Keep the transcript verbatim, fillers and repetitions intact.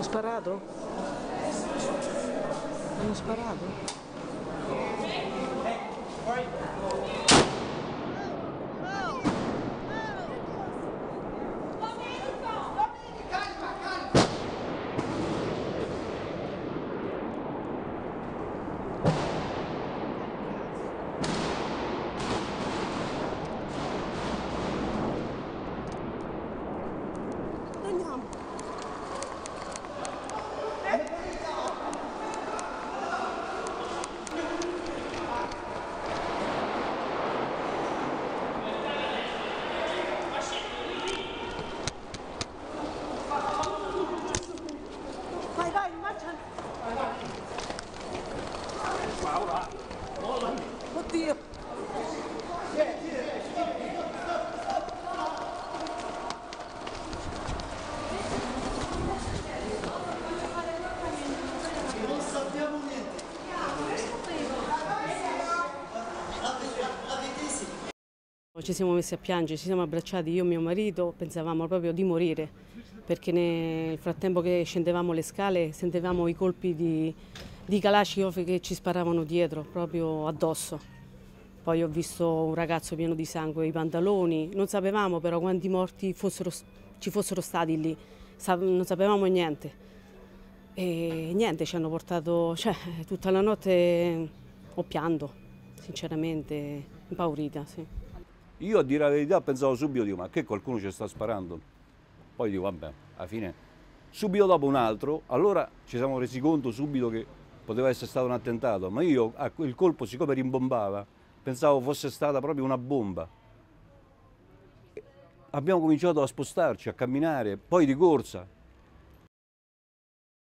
Hanno sparato? Hanno sparato? Ci siamo messi a piangere, ci siamo abbracciati, io e mio marito pensavamo proprio di morire, perché nel frattempo che scendevamo le scale sentivamo i colpi di, di Kalashnikov che ci sparavano dietro, proprio addosso. Poi ho visto un ragazzo pieno di sangue, i pantaloni, non sapevamo però quanti morti fossero, ci fossero stati lì, non sapevamo niente. E niente, ci hanno portato, cioè tutta la notte ho pianto, sinceramente, impaurita, sì. Io a dire la verità pensavo subito, dico, ma che qualcuno ci sta sparando? Poi dico, vabbè, alla fine, subito dopo un altro, allora ci siamo resi conto subito che poteva essere stato un attentato, ma io, il colpo siccome rimbombava, pensavo fosse stata proprio una bomba. Abbiamo cominciato a spostarci, a camminare, poi di corsa.